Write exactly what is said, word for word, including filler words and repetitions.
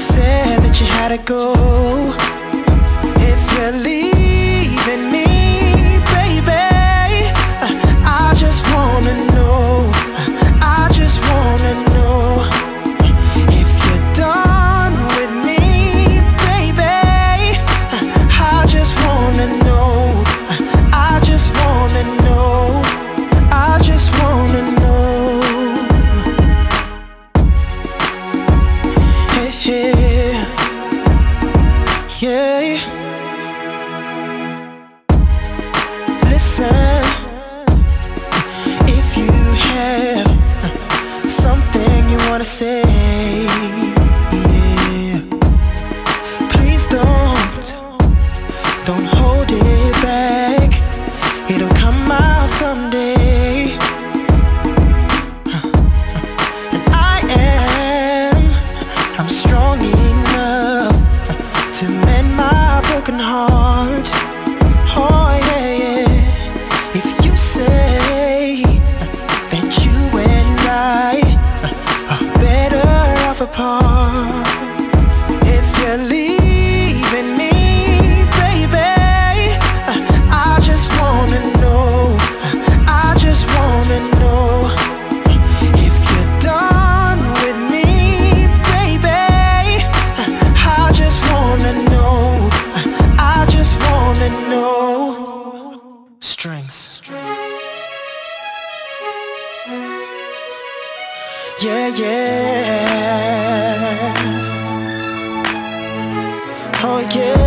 said that you had to go. If you're leaving me, baby, I just wanna know. I just wanna know if you're done with me, baby. I just wanna know. I just wanna know. I just wanna know. Yeah. Listen, if you have something you wanna say, yeah, please don't, don't hold it back. It'll come out someday. And I am, I'm strong enough to make broken heart, oh yeah, yeah. If you say that you and I are better off apart, if you're leaving me, baby, I just wanna know. I just wanna know if you're done with me, baby. I just wanna know. No strings. Yeah, yeah. Oh yeah.